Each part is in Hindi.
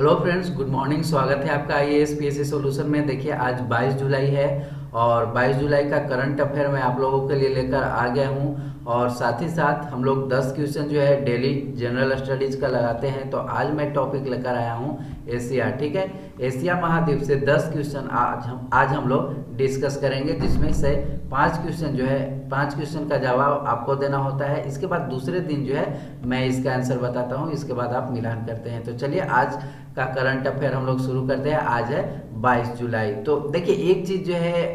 Hello friends, good morning. स्वागत है आपका IAS PCS सोल्यूशन में। देखिए आज 22 जुलाई है और 22 जुलाई का करंट अफेयर मैं आप लोगों के लिए लेकर आ गया हूं। और साथ ही साथ हम लोग 10 क्वेश्चन जो है डेली जनरल स्टडीज का लगाते हैं, तो आज मैं टॉपिक लेकर आया हूं एशिया। ठीक है, एशिया महाद्वीप से 10 क्वेश्चन आज हम लोग डिस्कस करेंगे, जिसमें से 5 क्वेश्चन का जवाब आपको देना होता है। इसके बाद दूसरे दिन जो है मैं इसका आंसर बताता हूँ, इसके बाद आप मिलान करते हैं। तो चलिए आज का करंट अफेयर हम लोग शुरू करते हैं। आज है 22 जुलाई। तो देखिए एक चीज़ जो है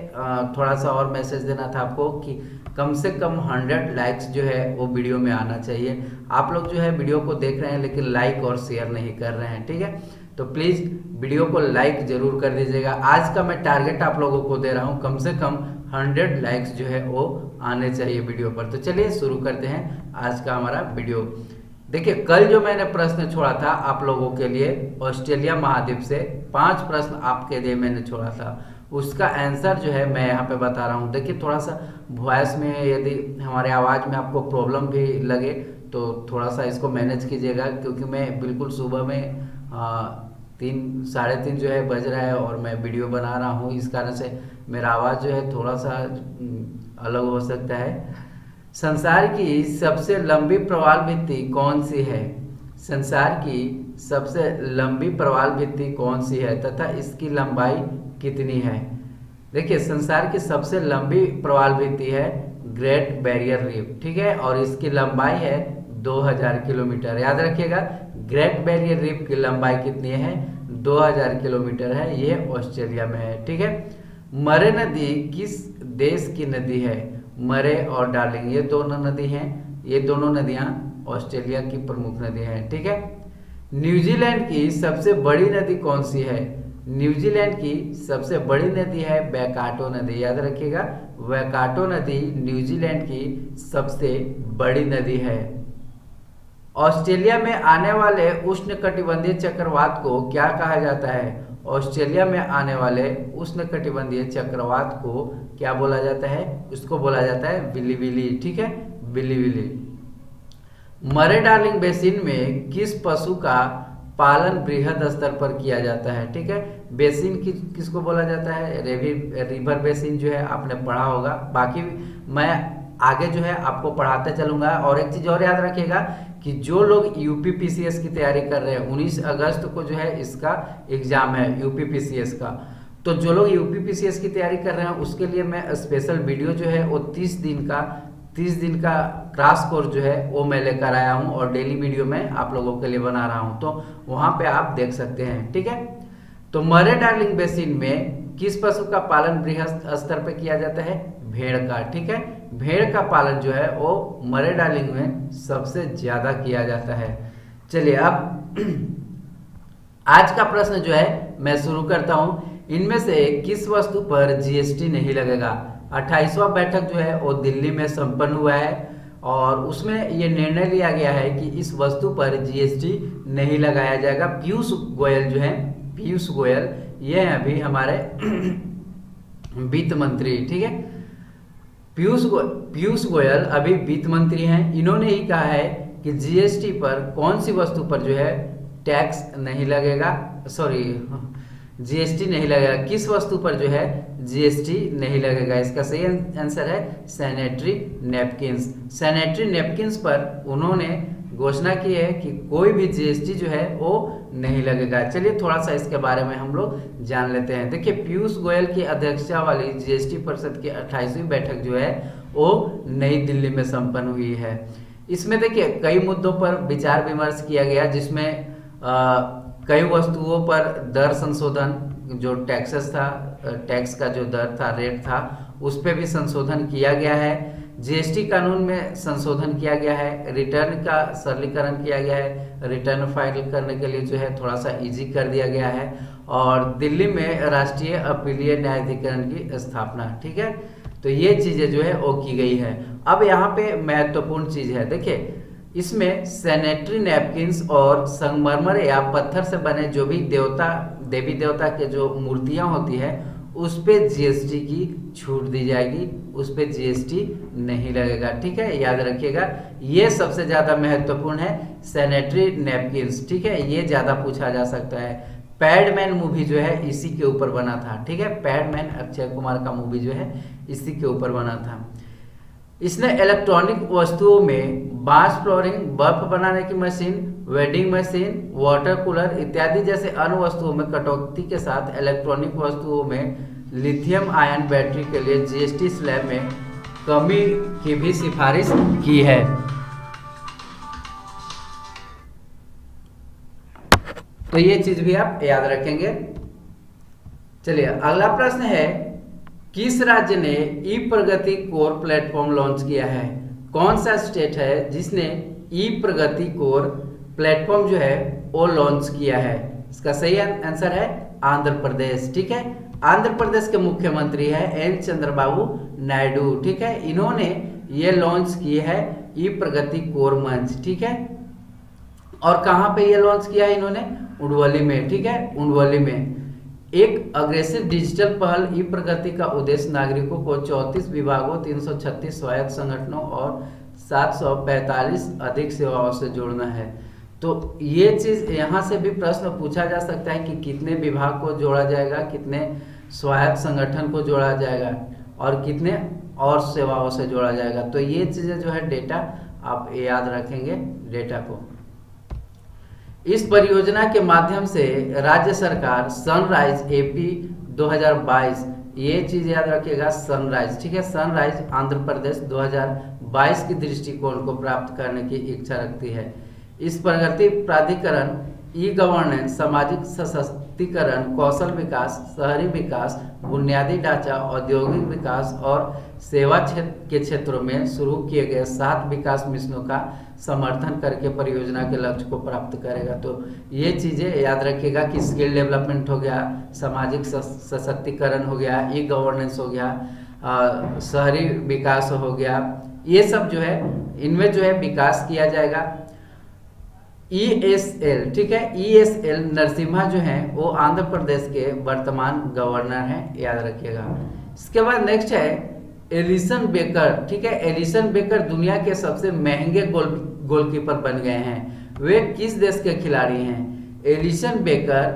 थोड़ा सा और मैसेज देना था आपको कि कम से कम 100 लाइक्स जो है वो वीडियो में आना चाहिए। आप लोग जो है वीडियो को देख रहे हैं लेकिन लाइक और शेयर नहीं कर रहे हैं। ठीक है, तो प्लीज़ वीडियो को लाइक ज़रूर कर दीजिएगा। आज का मैं टारगेट आप लोगों को दे रहा हूँ, कम से कम 100 लाइक्स जो है वो आने चाहिए वीडियो पर। तो चलिए शुरू करते हैं आज का हमारा वीडियो। देखिए कल जो मैंने प्रश्न छोड़ा था आप लोगों के लिए, ऑस्ट्रेलिया महाद्वीप से 5 प्रश्न आपके लिए मैंने छोड़ा था, उसका आंसर जो है मैं यहाँ पे बता रहा हूँ। देखिए थोड़ा सा वॉइस में यदि हमारे आवाज़ में आपको प्रॉब्लम भी लगे तो थोड़ा सा इसको मैनेज कीजिएगा, क्योंकि मैं बिल्कुल सुबह में 3, 3:30 जो है बज रहा है और मैं वीडियो बना रहा हूँ, इस कारण से मेरा आवाज़ जो है थोड़ा सा अलग हो सकता है। संसार की सबसे लंबी प्रवाल भित्ति कौन सी है? संसार की सबसे लंबी प्रवाल भित्ति कौन सी है तथा इसकी लंबाई कितनी है? देखिए संसार की सबसे लंबी प्रवाल भित्ति है ग्रेट बैरियर रीफ। ठीक है, और इसकी लंबाई है 2000 किलोमीटर। याद रखिएगा ग्रेट बैरियर रीफ की लंबाई कितनी है? 2000 किलोमीटर है। ये ऑस्ट्रेलिया में है। ठीक है, मरे नदी किस देश की नदी है? मरे और डार्लिंग ये दोनों नदी हैं, ये दोनों नदियां ऑस्ट्रेलिया की प्रमुख नदी हैं। ठीक है, न्यूजीलैंड की सबसे बड़ी नदी कौन सी है? न्यूजीलैंड की सबसे बड़ी नदी है वैकाटो नदी। याद रखिएगा वैकाटो नदी न्यूजीलैंड की सबसे बड़ी नदी है। ऑस्ट्रेलिया में आने वाले उष्णकटिबंधीय चक्रवात को क्या कहा जाता है? ऑस्ट्रेलिया में आने वाले उष्णकटिबंधीय चक्रवात को क्या बोला जाता है? उसको बोला जाता है विली विली। ठीक है, willy willy. Murray Darling basin में किस पशु का पालन बृहद स्तर पर किया जाता है? ठीक है, बेसिन किसको बोला जाता है? रिवर बेसिन जो है आपने पढ़ा होगा, बाकी मैं आगे जो है आपको पढ़ाते चलूंगा। और एक चीज और याद रखिएगा कि जो लोग UPPCS की तैयारी कर रहे हैं, 19 अगस्त को जो है इसका एग्जाम है UPPCS का, तो जो लोग UPPCS की तैयारी कर रहे हैं उसके लिए मैं स्पेशल वीडियो जो है वो 30 दिन का क्रैश कोर्स जो है वो मैं लेकर आया हूं और डेली वीडियो में आप लोगों के लिए बना रहा हूं, तो वहां पे आप देख सकते हैं। ठीक है, तो मरे डार्लिंग बेसिन में किस पशु का पालन बृहद स्तर पर किया जाता है? भेड़ का। ठीक है, भेड़ का पालन जो है वो मरे डार्लिंग में सबसे ज्यादा किया जाता है। चलिए अब आज का प्रश्न जो है मैं शुरू करता हूं। इनमें से किस वस्तु पर GST नहीं लगेगा? 28वां बैठक जो है वो दिल्ली में संपन्न हुआ है और उसमें ये निर्णय लिया गया है कि इस वस्तु पर GST नहीं लगाया जाएगा। पीयूष गोयल ये हैं अभी हमारे वित्त मंत्री। ठीक है, पीयूष गोयल अभी वित्त मंत्री हैं। इन्होंने ही कहा है कि GST पर कौन सी वस्तु पर जो है टैक्स नहीं लगेगा, सॉरी GST नहीं लगेगा, किस वस्तु पर जो है GST नहीं लगेगा। इसका सही आंसर है सैनिटरी नैपकिन्स। सैनिटरी नैपकिन्स पर उन्होंने घोषणा की है कि कोई भी GST जो है वो नहीं लगेगा। चलिए थोड़ा सा इसके बारे में हम लोग जान लेते हैं। देखिए पीयूष गोयल की अध्यक्षता वाली GST परिषद की 28वीं बैठक जो है वो नई दिल्ली में संपन्न हुई है। इसमें देखिए कई मुद्दों पर विचार विमर्श किया गया, जिसमें कई वस्तुओं पर दर संशोधन, जो टैक्सेस था, टैक्स का जो दर था, रेट था, उस पर भी संशोधन किया गया है। GST कानून में संशोधन किया गया है। रिटर्न का सरलीकरण किया गया है, रिटर्न फाइल करने के लिए जो है थोड़ा सा इजी कर दिया गया है। और दिल्ली में राष्ट्रीय अपीलीय न्यायाधिकरण की स्थापना। ठीक है, तो ये चीज़ें जो है वो की गई है। अब यहाँ पे महत्वपूर्ण चीज़ है, देखिए इसमें सैनिटरी नैपकिन्स और संगमरमर या पत्थर से बने जो भी देवी देवता के जो मूर्तियाँ होती है उस पर जीएसटी की छूट दी जाएगी, उस पर जीएसटी नहीं लगेगा। ठीक है, याद रखिएगा। ये सबसे ज़्यादा महत्वपूर्ण है सैनिटरी नैपकिन्स। ठीक है, ये ज़्यादा पूछा जा सकता है। पैडमैन मूवी जो है इसी के ऊपर बना था। ठीक है, पैडमैन अक्षय कुमार का मूवी जो है इसी के ऊपर बना था। इसने इलेक्ट्रॉनिक वस्तुओं में बांस फ्लोरिंग, बर्फ बनाने की machine, vending machine, water cooler इत्यादि जैसे अन्य वस्तुओं में कटौती के साथ इलेक्ट्रॉनिक वस्तुओं में लिथियम आयन बैटरी के लिए जीएसटी स्लैब में कमी की भी सिफारिश की है। तो ये चीज भी आप याद रखेंगे। चलिए, अगला प्रश्न है, किस राज्य ने e Pragati core platform launch किया है? कौन सा स्टेट है जिसने ई प्रगति कोर प्लेटफॉर्म जो है वो लॉन्च किया है? इसका सही आंसर है आंध्र प्रदेश। ठीक है, आंध्र प्रदेश के मुख्यमंत्री है एन चंद्रबाबू नायडू। ठीक है, इन्होंने ये लॉन्च किए है ई प्रगति कोर मंच। ठीक है, और कहाँ पे ये लॉन्च किया है इन्होंने? उडवली में। ठीक है, उडवली में। एक अग्रेसिव डिजिटल पहल ई प्रगति का उद्देश्य नागरिकों को 34 विभागों, 336 स्वायत्त संगठनों और 745 अधिक सेवाओं से जोड़ना है। तो ये चीज़ यहाँ से भी प्रश्न पूछा जा सकता है कि कितने विभाग को जोड़ा जाएगा, कितने स्वायत्त संगठन को जोड़ा जाएगा और कितने और सेवाओं से जोड़ा जाएगा। तो ये चीज़ें जो है डेटा आप याद रखेंगे डेटा को। इस परियोजना के माध्यम से राज्य सरकार सनराइज एपी 2022, ये चीज़ याद रखिएगा सनराइज। ठीक है, सनराइज आंध्र प्रदेश 2022 के दृष्टिकोण को प्राप्त करने की इच्छा रखती है। इस प्रगति प्राधिकरण ई गवर्नेंस, सामाजिक सशक्तिकरण, कौशल विकास, शहरी विकास, बुनियादी ढांचा, औद्योगिक विकास और सेवा क्षेत्र के क्षेत्रों में शुरू किए गए 7 विकास मिशनों का समर्थन करके परियोजना के लक्ष्य को प्राप्त करेगा। तो ये चीज़ें याद रखिएगा कि स्किल डेवलपमेंट हो गया, सामाजिक सशक्तिकरण हो गया, ई गवर्नेंस हो गया, शहरी विकास हो गया, ये सब जो है इनमें जो है विकास किया जाएगा। ESL, ठीक है, ESL नरसिम्हा जो हैं वो आंध्र प्रदेश के वर्तमान गवर्नर हैं, याद रखिएगा। इसके बाद नेक्स्ट है एलिसन बेकर। ठीक है, एलिसन बेकर दुनिया के सबसे महंगे गोलकीपर बन गए हैं। वे किस देश के खिलाड़ी हैं? एलिसन बेकर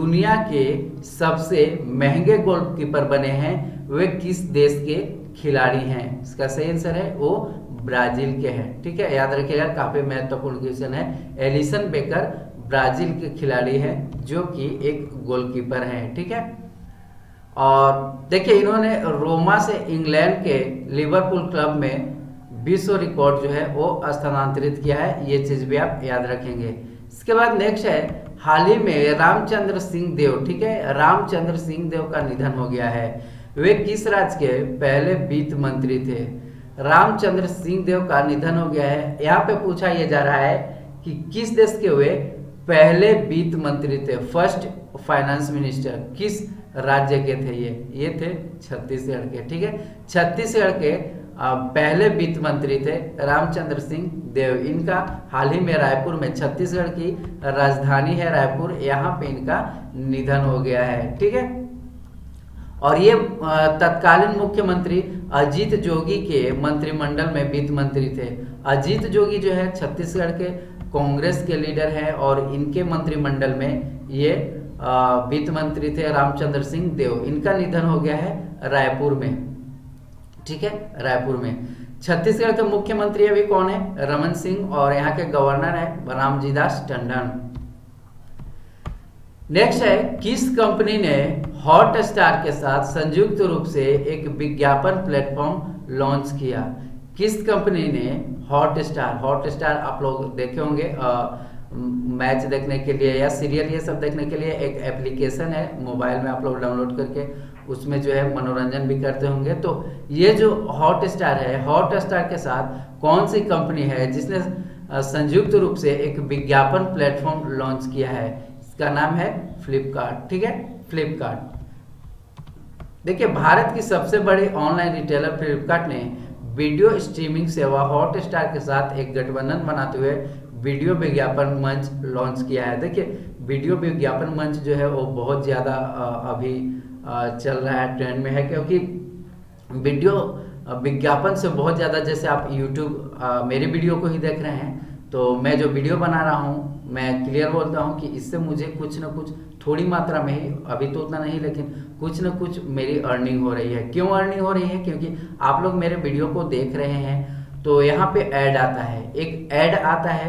दुनिया के सबसे महंगे गोलकीपर बने हैं। वे किस देश के खिलाड़ी हैं? इसका सही आंसर है वो ब्राजील के हैं। ठीक है, याद रखिएगा, काफी महत्वपूर्ण क्वेश्चन है। एलिसन बेकर ब्राजील के खिलाड़ी हैं जो कि एक गोलकीपर हैं। ठीक है, और देखिए इन्होंने रोमा से इंग्लैंड के लिवरपूल क्लब में विश्व रिकॉर्ड जो है वो स्थानांतरित किया है। ये चीज भी आप याद रखेंगे। इसके बाद नेक्स्ट है हाल ही में रामचंद्र सिंह देव। ठीक है, रामचंद्र सिंह देव का निधन हो गया है। वे किस राज्य के पहले वित्त मंत्री थे? रामचंद्र सिंह देव का निधन हो गया है। यहाँ पे पूछा यह जा रहा है कि किस देश के वे पहले वित्त मंत्री थे, फर्स्ट फाइनेंस मिनिस्टर किस राज्य के थे? ये थे छत्तीसगढ़ के। ठीक है, छत्तीसगढ़ के पहले वित्त मंत्री थे रामचंद्र सिंह देव। इनका हाल ही में रायपुर में, छत्तीसगढ़ की राजधानी है रायपुर, यहाँ पे इनका निधन हो गया है। ठीक है, और ये तत्कालीन मुख्यमंत्री अजीत जोगी के मंत्रिमंडल में वित्त मंत्री थे। अजीत जोगी जो है छत्तीसगढ़ के कांग्रेस के लीडर हैं और इनके मंत्रिमंडल में ये वित्त मंत्री थे रामचंद्र सिंह देव। इनका निधन हो गया है रायपुर में। ठीक है, रायपुर में। छत्तीसगढ़ के मुख्यमंत्री अभी कौन है? रमन सिंह, और यहाँ के गवर्नर है रामजीदास टंडन। नेक्स्ट है, किस कंपनी ने हॉटस्टार के साथ संयुक्त रूप से एक विज्ञापन प्लेटफॉर्म लॉन्च किया? किस कंपनी ने हॉटस्टार, हॉटस्टार आप लोग देखे होंगे मैच देखने के लिए या सीरियल ये सब देखने के लिए एक एप्लीकेशन है मोबाइल में, आप लोग डाउनलोड करके उसमें जो है मनोरंजन भी करते होंगे। तो ये जो हॉटस्टार है, हॉटस्टार के साथ कौन सी कंपनी है जिसने संयुक्त रूप से एक विज्ञापन प्लेटफॉर्म लॉन्च किया है? इसका नाम है फ्लिपकार्ट। ठीक है, फ्लिपकार्ट। देखिए, भारत की सबसे बड़ी ऑनलाइन रिटेलर फ्लिपकार्ट ने वीडियो स्ट्रीमिंग सेवा हॉटस्टार के साथ एक गठबंधन बनाते हुए वीडियो विज्ञापन मंच लॉन्च किया है। देखिए, वीडियो विज्ञापन मंच जो है वो बहुत ज़्यादा अभी चल रहा है, ट्रेंड में है, क्योंकि वीडियो विज्ञापन से बहुत ज़्यादा, जैसे आप यूट्यूब मेरी वीडियो को ही देख रहे हैं तो मैं जो वीडियो बना रहा हूँ मैं क्लियर बोलता हूँ कि इससे मुझे कुछ ना कुछ थोड़ी मात्रा में ही, अभी तो उतना नहीं लेकिन कुछ ना कुछ मेरी अर्निंग हो रही है। क्यों अर्निंग हो रही है? क्योंकि आप लोग मेरे वीडियो को देख रहे हैं तो यहाँ पे ऐड आता है, एक ऐड आता है,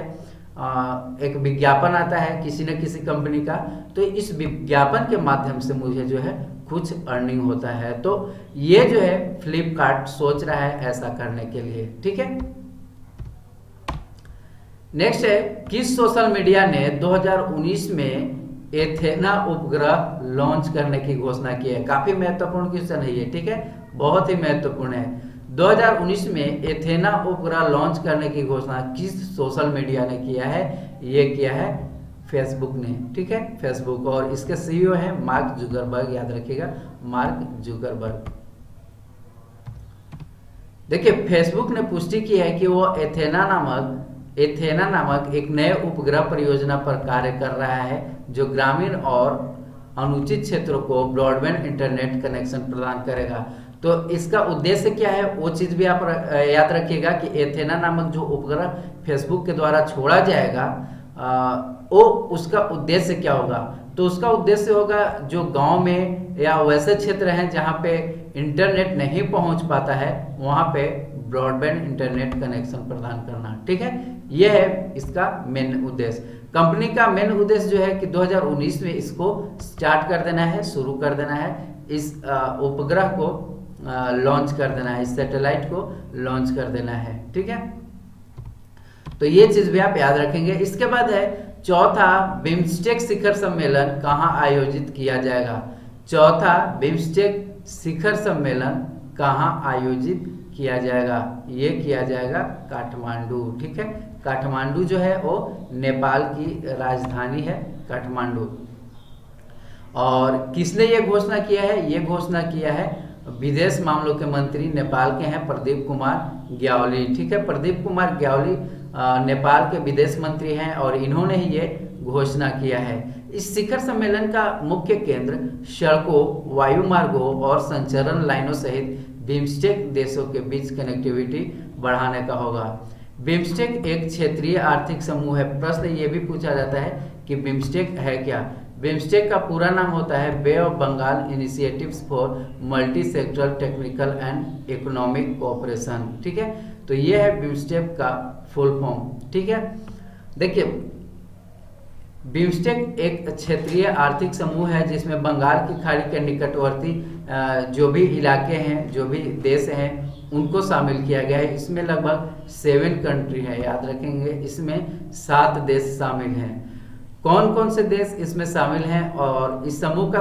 एक विज्ञापन आता है किसी न किसी कंपनी का, तो इस विज्ञापन के माध्यम से मुझे जो है कुछ अर्निंग होता है। तो ये जो है फ्लिपकार्ट सोच रहा है ऐसा करने के लिए, ठीक है। नेक्स्ट है, किस सोशल मीडिया ने 2019 में एथेना उपग्रह लॉन्च करने की घोषणा की है? काफी महत्वपूर्ण क्वेश्चन है ये, ठीक है, बहुत ही महत्वपूर्ण है। 2019 में एथेना उपग्रह लॉन्च करने की घोषणा किस सोशल मीडिया ने किया है? ये किया है फेसबुक ने, ठीक है, फेसबुक, और इसके सीईओ है मार्क जुकरबर्ग, याद रखिएगा मार्क जुकरबर्ग। देखिए फेसबुक ने पुष्टि की है कि वो एथेना नामक एक नए उपग्रह परियोजना पर कार्य कर रहा है जो ग्रामीण और अनुचित क्षेत्रों को ब्रॉडबैंड इंटरनेट कनेक्शन प्रदान करेगा। तो इसका उद्देश्य क्या है वो चीज भी आप याद रखिएगा कि एथेना नामक जो उपग्रह फेसबुक के द्वारा छोड़ा जाएगा वो उसका उद्देश्य क्या होगा? तो उसका उद्देश्य होगा जो गांव में या वैसे क्षेत्र हैं जहां पे इंटरनेट नहीं पहुंच पाता है वहां पे ब्रॉडबैंड इंटरनेट कनेक्शन प्रदान करना, ठीक है, यह है इसका मेन उद्देश्य। कंपनी का मेन उद्देश्य जो है कि 2019 में इसको स्टार्ट कर देना है, शुरू कर देना है, इस उपग्रह को लॉन्च कर देना है, इस सैटेलाइट को लॉन्च कर देना है, ठीक है, तो ये चीज भी आप याद रखेंगे। इसके बाद है चौथा बिम्स्टेक शिखर सम्मेलन कहाँ आयोजित किया जाएगा? चौथा बिम्स्टेक शिखर सम्मेलन कहाँ आयोजित किया जाएगा? ये किया जाएगा काठमांडू, ठीक है, काठमांडू जो है वो नेपाल की राजधानी है काठमांडू। और किसने ये घोषणा किया है? ये घोषणा किया है विदेश मामलों के मंत्री नेपाल के हैं प्रदीप कुमार ग्यावली, ठीक है, प्रदीप कुमार ग्यावली नेपाल के विदेश मंत्री हैं और इन्होंने ही ये घोषणा किया है। इस शिखर सम्मेलन का मुख्य केंद्र सड़कों, वायुमार्गों और संचरण लाइनों सहित बिम्स्टेक देशों के बीच कनेक्टिविटी बढ़ाने का होगा। बिम्स्टेक एक क्षेत्रीय आर्थिक समूह है। प्रश्न ये भी पूछा जाता है कि बिम्स्टेक है क्या? बिम्स्टेक का पूरा नाम होता है bay of Bengal initiatives for multi sectoral technical and economic cooperation, ठीक है, तो ये है बिम्स्टेक का फुल फॉर्म, ठीक है। देखिए बिम्स्टेक एक क्षेत्रीय आर्थिक समूह है जिसमें बंगाल की खाड़ी के निकटवर्ती जो भी इलाके हैं, जो भी देश हैं, उनको शामिल किया गया है। इसमें लगभग 7 कंट्री है, याद रखेंगे इसमें 7 देश शामिल हैं। कौन कौन से देश इसमें शामिल हैं और इस समूह का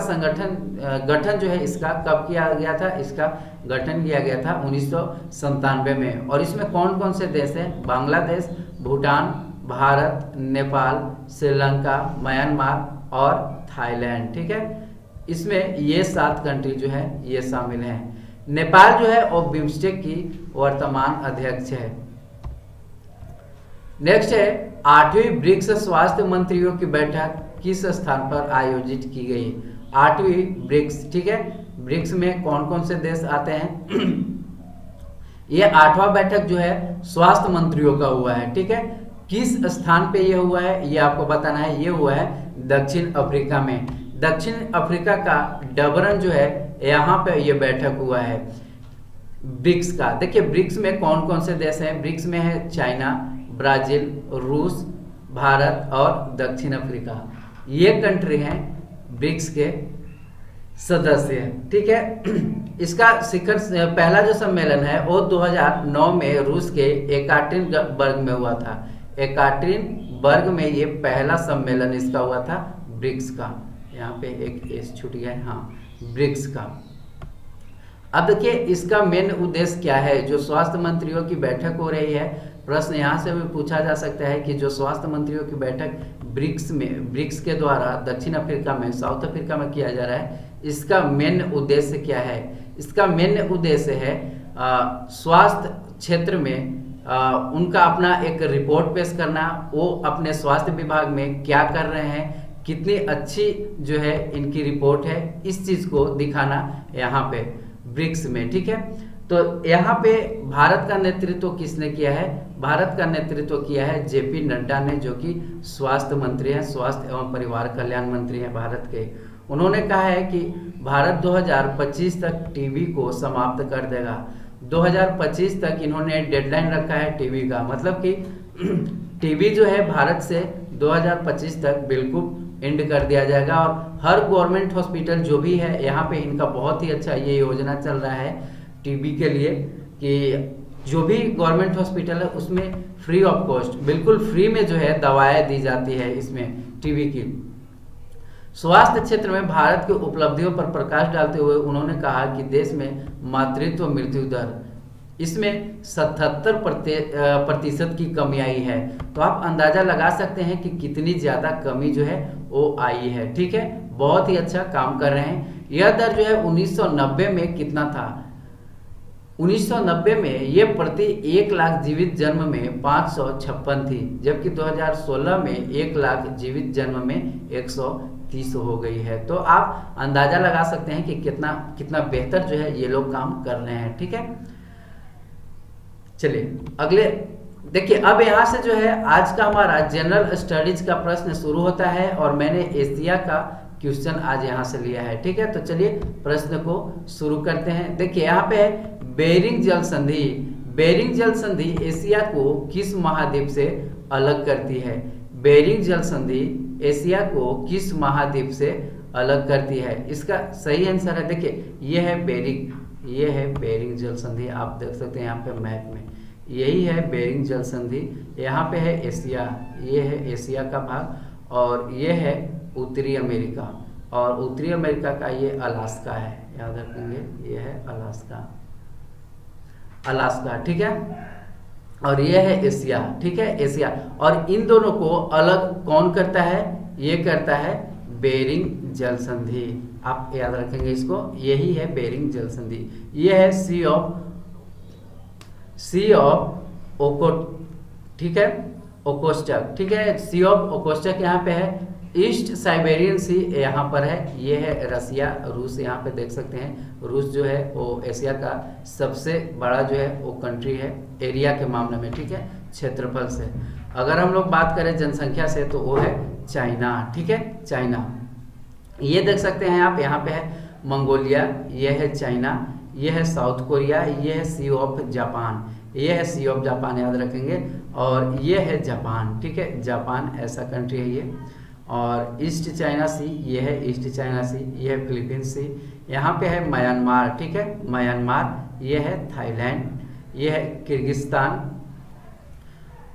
गठन जो है इसका कब किया गया था? इसका गठन किया गया था 1997 में। और इसमें कौन कौन से देश हैं? बांग्लादेश, भूटान, भारत, नेपाल, श्रीलंका, म्यांमार और थाईलैंड, ठीक है, इसमें ये 7 कंट्री जो है ये शामिल हैं। नेपाल जो है वो बिम्स्टेक की वर्तमान अध्यक्ष है। नेक्स्ट है 8वीं ब्रिक्स स्वास्थ्य मंत्रियों की बैठक किस स्थान पर आयोजित की गई? 8वीं ब्रिक्स, ठीक है, ब्रिक्स में कौन कौन से देश आते हैं? ये 8वां बैठक जो है स्वास्थ्य मंत्रियों का हुआ है, ठीक है, किस स्थान पे ये हुआ है ये आपको बताना है, ये हुआ है दक्षिण अफ्रीका में। दक्षिण अफ्रीका का डबरन जो है यहाँ पे ये बैठक हुआ है ब्रिक्स का। देखिए ब्रिक्स में कौन कौन से देश हैं? ब्रिक्स में है चाइना, ब्राजील, रूस, भारत और दक्षिण अफ्रीका, ये कंट्री हैं ब्रिक्स के सदस्य, ठीक है। इसका शिखर पहला जो सम्मेलन है वो 2009 में रूस के एकाटेरिनबर्ग में हुआ था। एकाटेरिनबर्ग में ये पहला सम्मेलन इसका हुआ था ब्रिक्स का। यहाँ पे एक एस छूट गया है, हाँ, ब्रिक्स का। अब देखिए इसका मेन उद्देश्य क्या है? जो स्वास्थ्य मंत्रियों की बैठक हो रही है, प्रश्न यहाँ से भी पूछा जा सकता है कि जो स्वास्थ्य मंत्रियों की बैठक ब्रिक्स के द्वारा दक्षिण अफ्रीका में, साउथ अफ्रीका में किया जा रहा है, इसका मेन उद्देश्य क्या है? इसका मेन उद्देश्य है स्वास्थ्य क्षेत्र में उनका अपना एक रिपोर्ट पेश करना, वो अपने स्वास्थ्य विभाग में क्या कर रहे हैं, कितनी अच्छी जो है इनकी रिपोर्ट है, इस चीज़ को दिखाना यहाँ पे ब्रिक्स में, ठीक है। तो यहाँ पे भारत का नेतृत्व किसने किया है? भारत का नेतृत्व किया है जेपी नड्डा ने, जो कि स्वास्थ्य मंत्री हैं, स्वास्थ्य एवं परिवार कल्याण मंत्री हैं भारत के। उन्होंने कहा है कि भारत 2025 तक टीबी को समाप्त कर देगा। 2025 तक इन्होंने डेडलाइन रखा है टीबी का, मतलब कि टीबी जो है भारत से 2025 तक बिल्कुल एंड कर दिया जाएगा। और हर गवर्नमेंट हॉस्पिटल जो भी है यहाँ पे इनका बहुत ही अच्छा ये योजना चल रहा है टीबी के लिए कि जो भी गवर्नमेंट हॉस्पिटल है उसमें फ्री ऑफ कॉस्ट, बिल्कुल फ्री में जो है दवाएं दी जाती है इसमें टीबी की। स्वास्थ्य क्षेत्र में भारत के उपलब्धियों पर प्रकाश डालते हुए उन्होंने कहा कि देश में मातृत्व मृत्यु दर इसमें 77% की कमी आई है। तो आप अंदाजा लगा सकते हैं कि कितनी ज़्यादा कमी जो है वो आई है, ठीक है। बहुत ही अच्छा काम कर रहे हैं। यह दर जो है 1990 में कितना था? 1990 में ये प्रति 1 लाख जीवित जन्म में 556 थी, जबकि 2016 में 1 लाख जीवित जन्म में 130 हो गई है। तो आप अंदाजा लगा सकते हैं कि कितना बेहतर जो है ये लोग काम कर रहे हैं, ठीक है। चलिए अगले देखिए, अब यहाँ से जो है आज का हमारा जनरल स्टडीज का प्रश्न शुरू होता है और मैंने एशिया का क्वेश्चन आज यहाँ से लिया है, ठीक है। तो चलिए प्रश्न को शुरू करते हैं। देखिए यहाँ पे है बेरिंग जल संधि। बेरिंग जल संधि एशिया को किस महाद्वीप से अलग करती है? बेरिंग जल संधि एशिया को किस महाद्वीप से अलग करती है? इसका सही आंसर है, देखिए ये है बेरिंग, ये है बेरिंग जल संधि, आप देख सकते हैं यहाँ पे मैप में, यही है बेरिंग जल संधि। यहाँ पे है एशिया, ये है एशिया का भाग, और ये है उत्तरी अमेरिका, और उत्तरी अमेरिका का ये अलास्का है, याद रखेंगे, ये है अलास्का, अलास्का, ठीक है। और ये है एशिया, ठीक है, एशिया। और इन दोनों को अलग कौन करता है? ये करता है बेरिंग जल संधि, आप याद रखेंगे इसको, यही है बेरिंग जल संधि। ये है सी ऑफ ओकोट, ठीक है, ओकोस्टक, ठीक है, सी ऑफ ओकोस्टक यहाँ पे है। ईस्ट साइबेरियन सी यहाँ पर है, ये है रसिया, रूस, यहाँ पे देख सकते हैं रूस जो है वो एशिया का सबसे बड़ा जो है वो कंट्री है एरिया के मामले में, ठीक है, क्षेत्रफल से। अगर हम लोग बात करें जनसंख्या से तो वो है चाइना, ठीक है, चाइना, ये देख सकते हैं आप, यहाँ पे है मंगोलिया, ये है चाइना, ये है साउथ कोरिया, ये है सी ऑफ जापान, ये है सी ऑफ जापान याद रखेंगे, और ये है जापान, ठीक है, जापान ऐसा कंट्री है ये। और ईस्ट चाइना सी, ये है ईस्ट चाइना सी, ये है फिलीपीन सी, यहाँ पे है म्यांमार, ठीक है, म्यांमार, ये है थाईलैंड, ये है किर्गिस्तान,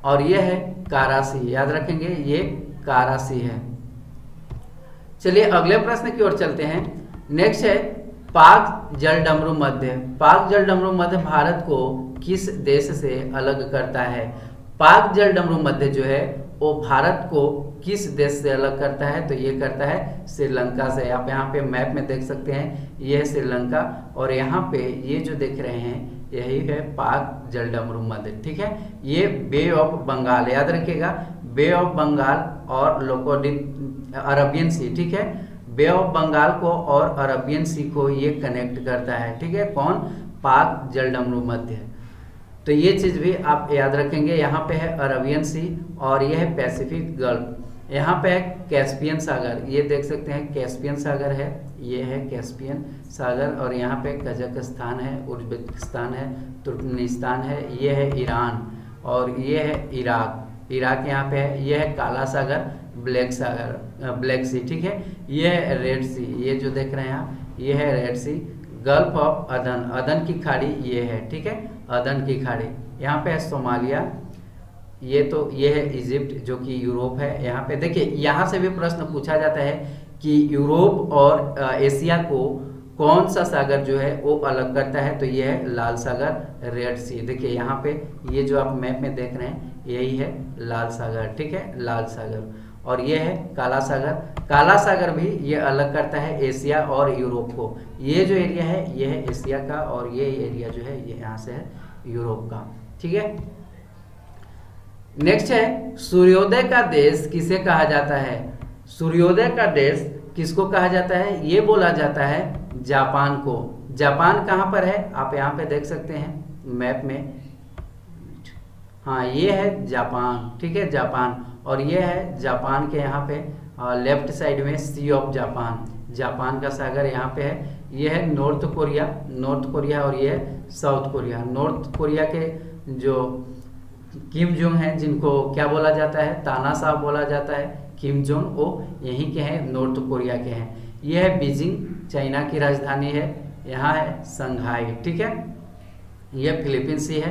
और ये है करासी, याद रखेंगे ये करासी है। चलिए अगले प्रश्न की ओर चलते हैं। नेक्स्ट है पाक जल डमरू मध्य। पाक जल डमरू मध्य भारत को किस देश से अलग करता है? पाक जल डमरू मध्य जो है वो भारत को किस देश से अलग करता है? तो ये करता है श्रीलंका से। आप यहाँ पे मैप में देख सकते हैं, ये है श्रीलंका, और यहाँ पे ये जो देख रहे हैं यही है पाक जल डमरू मध्य, ठीक है। ये बे ऑफ बंगाल, याद रखिएगा, बे ऑफ बंगाल और लोकोद्वीप, अरबियन सी, ठीक है, बे ऑफ बंगाल को और अरबियन सी को ये कनेक्ट करता है, ठीक है। कौन? पाक जल डमरू मध्य। तो ये चीज़ भी आप याद रखेंगे। यहाँ पे है अरबियन सी और यह है पैसिफिक गल्फ। यहाँ पे है कैस्पियन सागर, ये देख सकते हैं कैस्पियन सागर है, ये है कैस्पियन सागर, और यहाँ पे कजाकिस्तान है, उज्बेकिस्तान है, तुर्कमेनिस्तान है, ये है ईरान, और ये है इराक, इराक यहाँ पे है, ये है काला सागर, ब्लैक सागर, ब्लैक सी, ठीक है, ये है रेड सी, ये जो देख रहे हैं आप ये है रेड सी। गल्फ ऑफ अदन, अदन की खाड़ी ये है, ठीक है, अदन की खाड़ी। यहाँ पे है सोमालिया, ये तो ये है इजिप्ट जो कि यूरोप है। यहाँ पे देखिए, यहाँ से भी प्रश्न पूछा जाता है कि यूरोप और एशिया को कौन सा सागर जो है वो अलग करता है? तो ये है लाल सागर, रेड सी, देखिए यहाँ पे ये जो आप मैप में देख रहे हैं यही है लाल सागर, ठीक है, लाल सागर, और ये है काला सागर। काला सागर भी ये अलग करता है एशिया और यूरोप को। ये जो एरिया है ये है एशिया का, और ये एरिया जो है ये यहाँ से है यूरोप का, ठीक है। नेक्स्ट है सूर्योदय का देश किसे कहा जाता है? सूर्योदय का देश किसको कहा जाता है? ये बोला जाता है जापान को। जापान कहाँ पर है? आप यहाँ पे देख सकते हैं मैप में, हाँ ये है जापान, ठीक है जापान। और ये है जापान के यहाँ पे लेफ्ट साइड में सी ऑफ जापान, जापान का सागर यहाँ पे है। ये है नॉर्थ कोरिया, नॉर्थ कोरिया। और ये है साउथ कोरिया। नॉर्थ कोरिया के जो किम जोंग हैं, जिनको क्या बोला जाता है? ताना साहब बोला जाता है। किम जोंग वो यहीं के हैं, नॉर्थ कोरिया के हैं। ये है बीजिंग, चाइना की राजधानी है। यहाँ है संघाई, ठीक है। ये फिलीपीन सी है,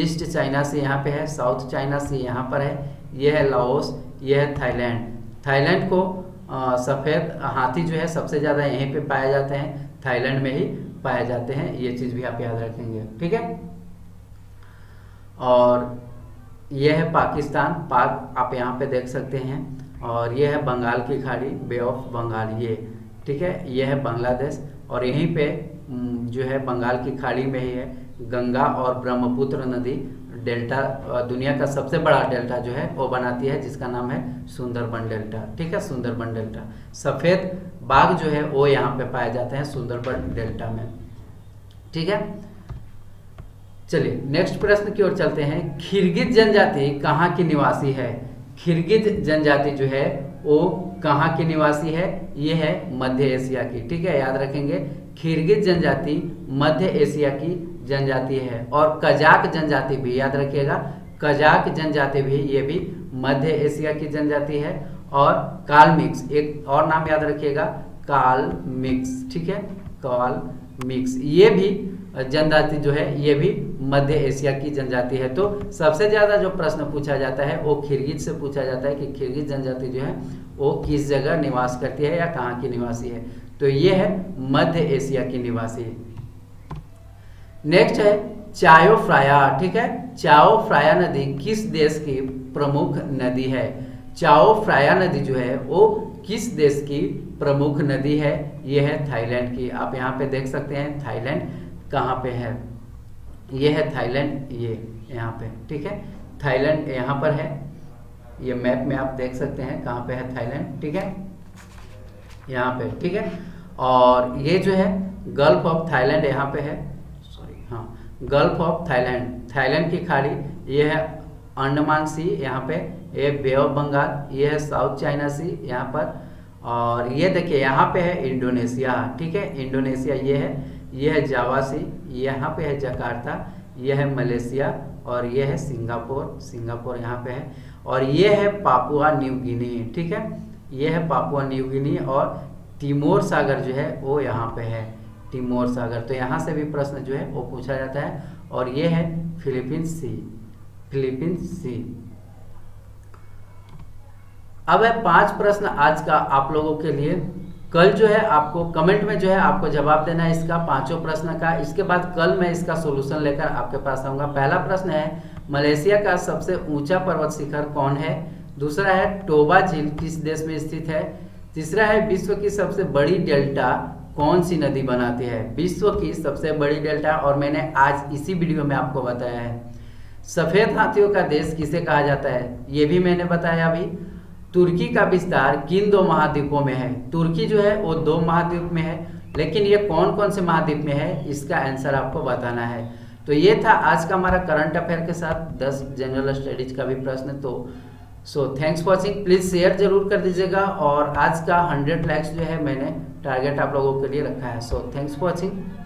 ईस्ट चाइना सी यहाँ पे है, साउथ चाइना सी यहाँ पर है। यह है लाओस, यह है थाईलैंड। थाईलैंड को सफ़ेद हाथी जो है सबसे ज़्यादा यहीं पे पाए जाते हैं, थाईलैंड में ही पाए जाते हैं। ये चीज़ भी आप याद रखेंगे, ठीक है। और यह है पाकिस्तान, पाक आप यहाँ पे देख सकते हैं। और यह है बंगाल की खाड़ी, बे ऑफ बंगाल, ये ठीक है। यह है बांग्लादेश। और यहीं पे जो है बंगाल की खाड़ी में ही है गंगा और ब्रह्मपुत्र नदी डेल्टा, दुनिया का सबसे बड़ा डेल्टा जो है वो बनाती है, जिसका नाम है सुंदरबन डेल्टा, ठीक है सुंदरबन डेल्टा। सफ़ेद बाघ जो है वो यहाँ पे पाए जाते हैं सुंदरबन डेल्टा में, ठीक है। चलिए नेक्स्ट प्रश्न की ओर चलते हैं। किर्गिज जनजाति कहाँ की निवासी है? किर्गिज जनजाति जो है वो कहाँ की निवासी है? ये है मध्य एशिया की, ठीक है याद रखेंगे। किर्गिज जनजाति मध्य एशिया की जनजाति है। और कजाक जनजाति भी याद रखिएगा, कजाक जनजाति भी, ये भी मध्य एशिया की जनजाति है। और कालमिक्स, एक और नाम याद रखिएगा कालमिक्स, ठीक है कालमिक्स, ये भी जनजाति जो है ये भी मध्य एशिया की जनजाति है। तो सबसे ज़्यादा जो प्रश्न पूछा जाता है वो किर्गिज से पूछा जाता है कि किर्गिज जनजाति जो है वो किस जगह निवास करती है या कहाँ की निवासी है। तो ये है मध्य एशिया की निवासी। नेक्स्ट है चाओ फ्राया, ठीक है। चाओ फ्राया नदी किस देश की प्रमुख नदी है? चाओ फ्राया नदी जो है वो किस देश की प्रमुख नदी है? ये है थाईलैंड की। आप यहाँ पे देख सकते हैं थाईलैंड कहाँ पे है, ये है थाईलैंड, ये यहाँ पे, ठीक है थाईलैंड यहाँ पर है। ये मैप में आप देख सकते हैं कहाँ पे है थाईलैंड, ठीक है यहाँ पे, ठीक है। और ये जो है गल्फ ऑफ थाईलैंड यहाँ पे है, हाँ गल्फ ऑफ थाईलैंड, थाईलैंड की खाड़ी। यह है अंडमान सी यहाँ पे, ये बे ऑफ बंगाल, ये है साउथ चाइना सी यहाँ पर। और ये देखिए यहाँ पे है इंडोनेशिया, ठीक है इंडोनेशिया ये है। यह है जावा सी, यहाँ पे है जकार्ता, यह है मलेशिया। और यह है सिंगापुर, सिंगापुर यहाँ पे है। और ये है पापुआ न्यू गिनी, ठीक है यह है पापुआ न्यू गिनी। और तिमोर सागर जो है वो यहाँ पे है, तिमोर सागर। तो यहाँ से भी प्रश्न जो है वो पूछा जाता है। और ये है फिलीपीन सी, फिलीपीन सी। अब है 5 प्रश्न आज का आप लोगों के लिए। कल जो है आपको कमेंट में जो है आपको जवाब देना है इसका, 5 प्रश्न का। इसके बाद कल मैं इसका सॉल्यूशन लेकर आपके पास आऊँगा। पहला प्रश्न है मलेशिया का सबसे ऊंचा पर्वत शिखर कौन है? दूसरा है टोबा झील किस देश में स्थित है? तीसरा है विश्व की सबसे बड़ी डेल्टा कौन सी नदी बनाती है? विश्व की सबसे बड़ी डेल्टा, और मैंने आज इसी वीडियो में आपको बताया है। सफ़ेद हाथियों का देश किसे कहा जाता है? ये भी मैंने बताया अभी। तुर्की का विस्तार किन 2 महाद्वीपों में है? तुर्की जो है वो 2 महाद्वीप में है, लेकिन ये कौन कौन से महाद्वीप में है इसका आंसर आपको बताना है। तो ये था आज का हमारा करंट अफेयर के साथ 10 जनरल स्टडीज का भी प्रश्न। तो so thanks watching, please share जरूर कर दीजिएगा। और आज का 100 लाइक्स जो है मैंने टारगेट आप लोगों के लिए रखा है। So thanks for watching.